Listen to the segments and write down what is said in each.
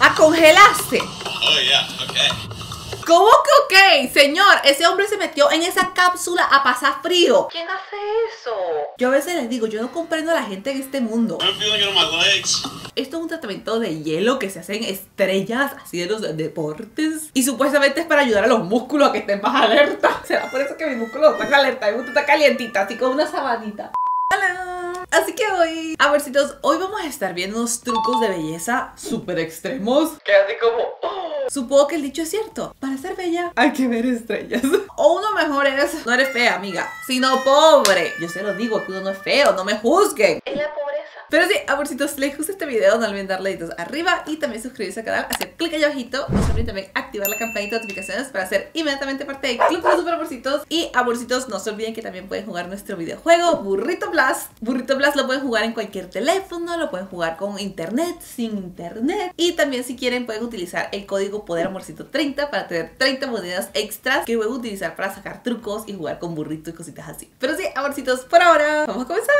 ¿La congelaste? Oh, yeah, ok. ¿Cómo que ok? Señor, ese hombre se metió en esa cápsula a pasar frío. ¿Quién hace eso? Yo a veces les digo, yo no comprendo a la gente en este mundo. Esto es un tratamiento de hielo que se hace en estrellas, así de los deportes. Y supuestamente es para ayudar a los músculos a que estén más alerta. Será por eso que mis músculos están alerta, mi músculo está calientita, así con una sabanita. Así que hoy, a ver, chicos, hoy vamos a estar viendo unos trucos de belleza súper extremos. Que así como... Supongo que el dicho es cierto. Para ser bella hay que ver estrellas. O uno mejor es, no eres fea, amiga, sino pobre. Yo se los digo, que uno no es feo, no me juzguen. Es la pobreza. Pero sí, amorcitos, si les gusta este video, no olviden darle deditos arriba y también suscribirse al canal, hacer clic allá abajito. No se olviden también activar la campanita de notificaciones para ser inmediatamente parte del club de los super amorcitos. Y amorcitos, no se olviden que también pueden jugar nuestro videojuego Burrito Blast. Burrito Blast lo pueden jugar en cualquier teléfono, lo pueden jugar con internet, sin internet. Y también si quieren pueden utilizar el código Poder Amorcito 30 para tener 30 monedas extras que pueden utilizar para sacar trucos y jugar con burritos y cositas así. Pero sí, amorcitos, por ahora vamos a comenzar.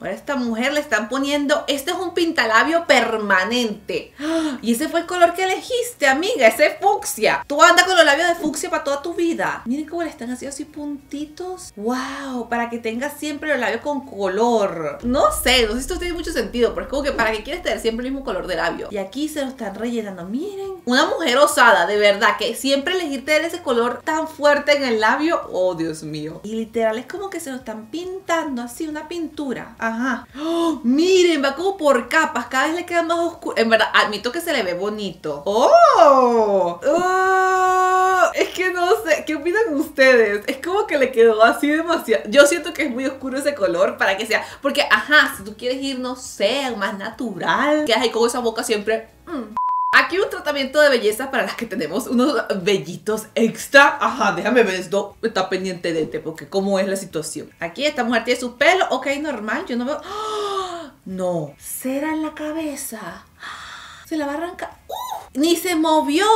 Ahora a esta mujer le están poniendo... Este es un pintalabio permanente. ¡Oh! Y ese fue el color que elegiste, amiga. Ese es fucsia. Tú andas con los labios de fucsia para toda tu vida. Miren cómo le están haciendo así puntitos. ¡Wow! Para que tengas siempre los labios con color. No sé si esto tiene mucho sentido, pero es como que para que quieres tener siempre el mismo color de labio. Y aquí se lo están rellenando. Miren. Una mujer osada, de verdad, que siempre elegir tener ese color tan fuerte en el labio. ¡Oh, Dios mío! Y literal es como que se lo están pintando así, una pintura. Ajá. ¡Oh! Miren, va como por capas. Cada vez le queda más oscuro. En verdad, admito que se le ve bonito. ¡Oh! ¡Oh! Es que no sé. ¿Qué opinan ustedes? Es como que le quedó así demasiado. Yo siento que es muy oscuro ese color para que sea. Porque, ajá, si tú quieres ir, no sé, más natural. Quedas ahí con esa boca siempre... Aquí un tratamiento de belleza para las que tenemos unos vellitos extra. Ajá, déjame ver esto. Está pendiente de este porque cómo es la situación. Aquí esta mujer tiene su pelo. Ok, normal. Yo no veo... ¡Oh! No. Cera en la cabeza. Se la va a arrancar. Ni se movió.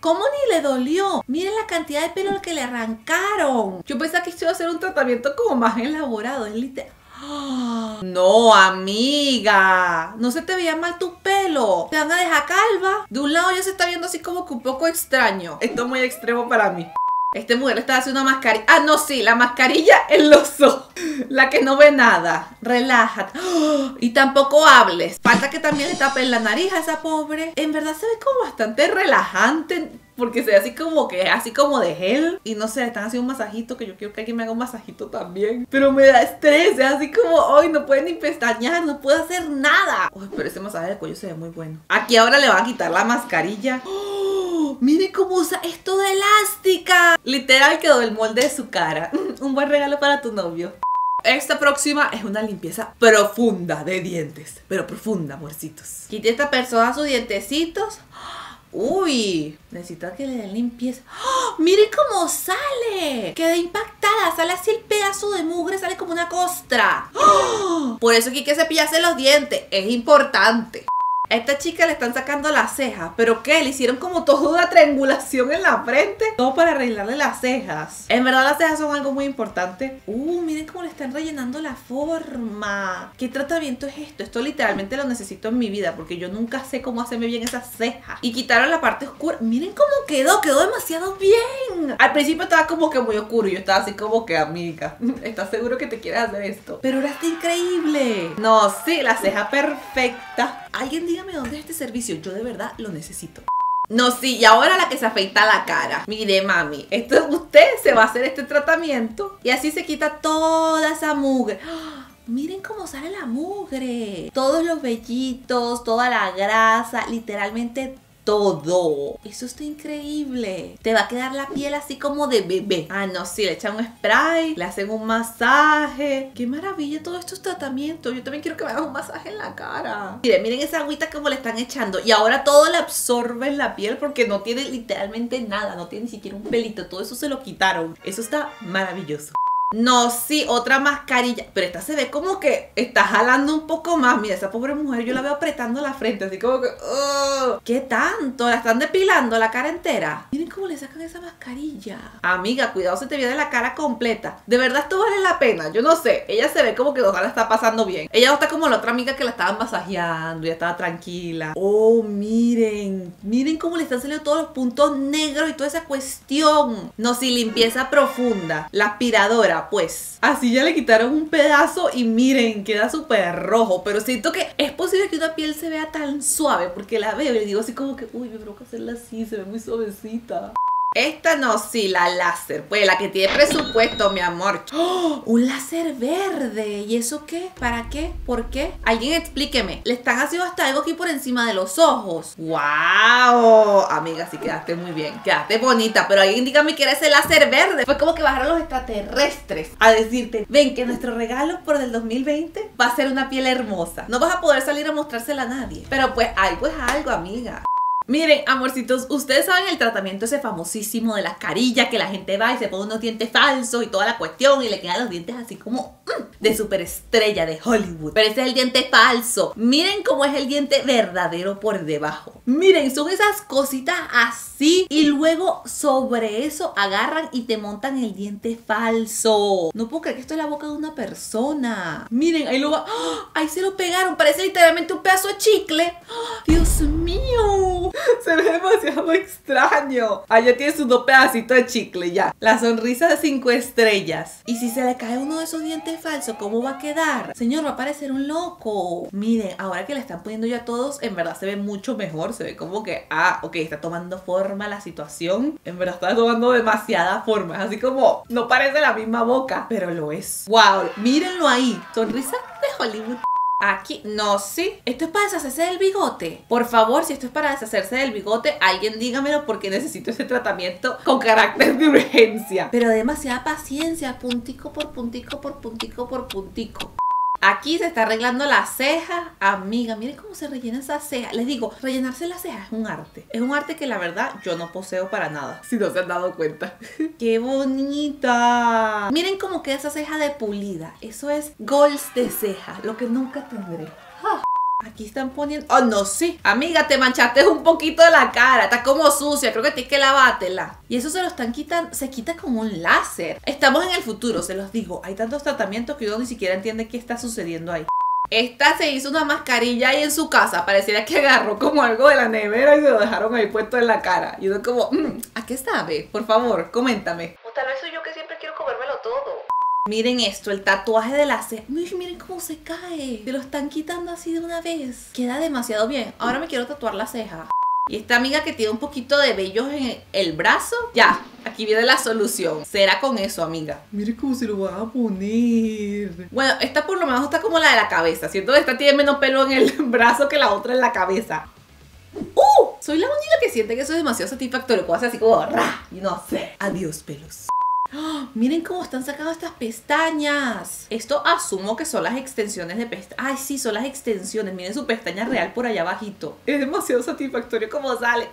¿Cómo ni le dolió? Miren la cantidad de pelo que le arrancaron. Yo pensaba que esto iba a ser un tratamiento como más elaborado. Es literal. Oh, no, amiga. No se te veía mal tu pelo. Te van a dejar calva. De un lado ya se está viendo así como que un poco extraño. Esto es muy extremo para mí. Esta mujer le está haciendo una mascarilla. Ah, no, sí, la mascarilla en los ojos. La que no ve nada. Relájate. ¡Oh! Y tampoco hables. Falta que también le tapen la nariz a esa pobre. En verdad se ve como bastante relajante. Porque se ve así como que, así como de gel. Y no sé, están haciendo un masajito. Que yo quiero que alguien me haga un masajito también. Pero me da estrés. Es así como, ay, no pueden ni pestañear. No puedo hacer nada. Uy, pero ese masaje de cuello se ve muy bueno. Aquí ahora le van a quitar la mascarilla. ¡Oh! Miren cómo usa esto de elástica. Literal quedó el molde de su cara. Un buen regalo para tu novio. Esta próxima es una limpieza profunda de dientes. Pero profunda, amorcitos. Quité esta persona sus dientecitos. Uy, necesito que le den limpieza. ¡Oh! ¡Miren cómo sale! Quedé impactada, sale así el pedazo de mugre, sale como una costra. ¡Oh! Por eso que hay que cepillarse los dientes, es importante. A esta chica le están sacando las cejas. ¿Pero qué? Le hicieron como toda una triangulación en la frente. Todo para arreglarle las cejas. En verdad las cejas son algo muy importante. Miren cómo le están rellenando la forma. ¿Qué tratamiento es esto? Esto literalmente lo necesito en mi vida. Porque yo nunca sé cómo hacerme bien esas cejas. Y quitaron la parte oscura. Miren cómo quedó. Quedó demasiado bien. Al principio estaba como que muy oscuro. Yo estaba así como que, amiga, ¿estás seguro que te quieres hacer esto? Pero ahora está increíble. No, sí, la ceja perfecta. Alguien dígame dónde es este servicio, yo de verdad lo necesito. No, sí, y ahora la que se afeita la cara. Mire, mami, esto, usted se va a hacer este tratamiento y así se quita toda esa mugre. ¡Oh! Miren cómo sale la mugre. Todos los vellitos, toda la grasa, literalmente todo. Eso está increíble. Te va a quedar la piel así como de bebé. Ah, no, sí, le echan un spray, le hacen un masaje. ¡Qué maravilla todos estos tratamientos! Yo también quiero que me hagan un masaje en la cara. Miren, miren esa agüita como le están echando. Y ahora todo le absorbe en la piel porque no tiene literalmente nada. No tiene ni siquiera un pelito. Todo eso se lo quitaron. Eso está maravilloso. No, sí, otra mascarilla. Pero esta se ve como que está jalando un poco más. Mira, esa pobre mujer yo la veo apretando la frente, así como que... Oh, ¿qué tanto? La están depilando la cara entera. Miren cómo le sacan esa mascarilla. Amiga, cuidado, se te viene la cara completa. De verdad esto vale la pena, yo no sé. Ella se ve como que ojalá la está pasando bien. Ella no está como la otra amiga que la estaban masajeando y estaba tranquila. Oh, miren. Miren cómo le están saliendo todos los puntos negros y toda esa cuestión. No, sí, limpieza profunda. La aspiradora. Pues así ya le quitaron un pedazo y miren, queda súper rojo. Pero siento que es posible que una piel se vea tan suave, porque la veo y le digo así como que, uy, me provoca hacerla así, se ve muy suavecita. Esta no, sí, la láser, pues la que tiene presupuesto, mi amor. ¡Oh! Un láser verde. ¿Y eso qué? ¿Para qué? ¿Por qué? Alguien explíqueme. Le están haciendo hasta algo aquí por encima de los ojos. ¡Wow! Amiga, sí quedaste muy bien. Quedaste bonita. Pero alguien dígame que era ese láser verde. Fue como que bajaron los extraterrestres a decirte, ven que nuestro regalo por el 2020 va a ser una piel hermosa. No vas a poder salir a mostrársela a nadie. Pero pues algo es algo, amiga. Miren, amorcitos, ustedes saben el tratamiento ese famosísimo de las carillas, que la gente va y se pone unos dientes falsos y toda la cuestión y le quedan los dientes así como de superestrella de Hollywood. Pero ese es el diente falso. Miren cómo es el diente verdadero por debajo. Miren, son esas cositas así y luego sobre eso agarran y te montan el diente falso. No puedo creer que esto es la boca de una persona. Miren, ahí lo va. ¡Oh! Ahí se lo pegaron. Parece literalmente un pedazo de chicle. ¡Oh! Dios mío. Se ve demasiado extraño. Allá tiene sus dos pedacitos de chicle ya. La sonrisa de 5 estrellas. Y si se le cae uno de esos dientes falsos, ¿cómo va a quedar? Señor, va a parecer un loco. Miren, ahora que le están poniendo ya todos, en verdad se ve mucho mejor. Se ve como que, ah, ok, está tomando forma la situación. En verdad está tomando demasiada forma. Es así como, no parece la misma boca, pero lo es. Wow, mírenlo ahí. Sonrisa de Hollywood. Aquí, no, sí. Esto es para deshacerse del bigote. Por favor, si esto es para deshacerse del bigote, alguien dígamelo, porque necesito ese tratamiento con carácter de urgencia. Pero demasiada paciencia, puntico por puntico por puntico por puntico. Aquí se está arreglando la ceja. Amiga, miren cómo se rellena esa ceja. Les digo, rellenarse la ceja es un arte. Es un arte que la verdad yo no poseo para nada, si no se han dado cuenta. ¡Qué bonita! Miren cómo queda esa ceja de pulida. Eso es goals de ceja, lo que nunca tendré. ¡Ah! Aquí están poniendo... ¡Oh, no, sí! Amiga, te manchaste un poquito de la cara. Está como sucia. Creo que tienes que lavártela. Y eso se lo están quitando... Se quita con un láser. Estamos en el futuro, se los digo. Hay tantos tratamientos que uno ni siquiera entiende qué está sucediendo ahí. Esta se hizo una mascarilla ahí en su casa. Pareciera que agarró como algo de la nevera y se lo dejaron ahí puesto en la cara. Y uno como... ¿a qué sabe? Por favor, coméntame. O tal vez soy yo que siempre quiero comérmelo todo. Miren esto, el tatuaje de la ceja. Miren cómo se cae. Se lo están quitando así de una vez. Queda demasiado bien. Ahora me quiero tatuar la ceja. Y esta amiga que tiene un poquito de vellos en el brazo. Ya, aquí viene la solución. Será con eso, amiga. Miren cómo se lo va a poner. Bueno, esta por lo menos está como la de la cabeza. Siento que esta tiene menos pelo en el brazo que la otra en la cabeza. Soy la única que siente que eso es demasiado satisfactorio. Como hace así como... ¡Rah! Y no sé. Adiós, pelos. ¡Oh! Miren cómo están sacando estas pestañas. Esto asumo que son las extensiones de pestañas. Ay, sí, son las extensiones. Miren su pestaña real por allá abajito. Es demasiado satisfactorio como sale.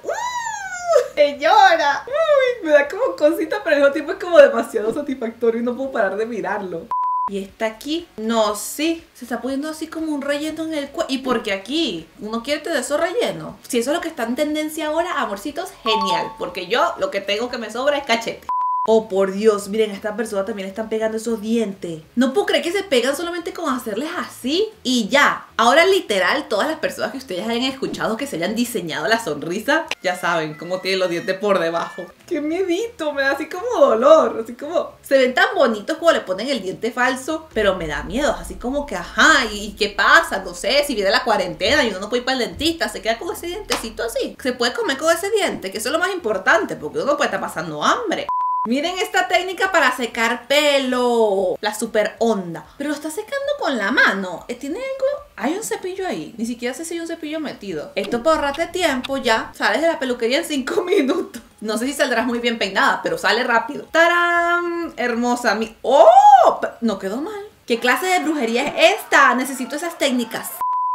¡Se llora! ¡Uy! Me da como cosita, pero al mismo tiempo es como demasiado satisfactorio y no puedo parar de mirarlo. Y está aquí, no, sí, se está poniendo así como un relleno en el cuello. ¿Y por qué aquí? ¿Uno quiere tener esos rellenos? Si eso es lo que está en tendencia ahora, amorcitos, genial. Porque yo lo que tengo que me sobra es cachete. Oh, por Dios, miren, a esta persona también le están pegando esos dientes. No puedo creer que se pegan solamente con hacerles así y ya. Ahora literal, todas las personas que ustedes hayan escuchado que se hayan diseñado la sonrisa, ya saben cómo tienen los dientes por debajo. ¡Qué miedito! Me da así como dolor, así como... Se ven tan bonitos como le ponen el diente falso, pero me da miedo, así como que ajá, ¿y qué pasa? No sé, si viene la cuarentena y uno no puede ir para el dentista, se queda con ese dientecito así. Se puede comer con ese diente, que eso es lo más importante, porque uno puede estar pasando hambre. Miren esta técnica para secar pelo. La super onda. Pero lo está secando con la mano. ¿Tiene algo? Hay un cepillo ahí. Ni siquiera sé si hay un cepillo metido. Esto para ahorrarte tiempo ya. Sales de la peluquería en 5 minutos. No sé si saldrás muy bien peinada, pero sale rápido. ¡Tarán! Hermosa. ¡Oh! No quedó mal. ¿Qué clase de brujería es esta? Necesito esas técnicas.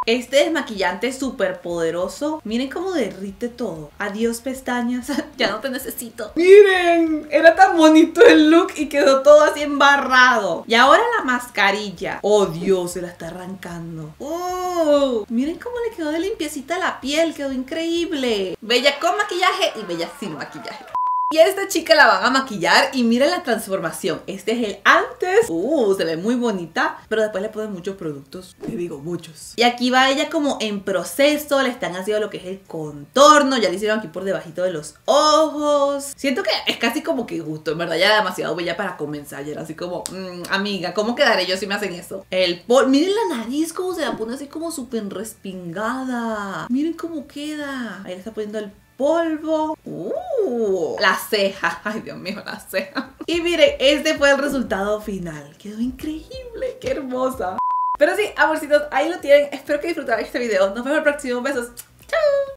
Este desmaquillante súper poderoso. Miren cómo derrite todo. Adiós pestañas, ya no te necesito. Miren, era tan bonito el look y quedó todo así embarrado. Y ahora la mascarilla. Oh Dios, se la está arrancando. Miren cómo le quedó de limpiecita la piel, quedó increíble. Bella con maquillaje y bella sin maquillaje. Y a esta chica la van a maquillar y miren la transformación. Este es el antes. Se ve muy bonita, pero después le ponen muchos productos. Te digo, muchos. Y aquí va ella como en proceso. Le están haciendo lo que es el contorno. Ya le hicieron aquí por debajito de los ojos. Siento que es casi como que justo. En verdad ya era demasiado bella para comenzar. Ya era así como, amiga, ¿cómo quedaré yo si me hacen eso? Miren la nariz como se la pone así como súper respingada. Miren cómo queda. Ahí le está poniendo el polvo. La ceja. Ay, Dios mío, la ceja. Y miren, este fue el resultado final. Quedó increíble. Qué hermosa. Pero sí, amorcitos, ahí lo tienen. Espero que disfrutaran este video. Nos vemos el próximo. Besos. Chao.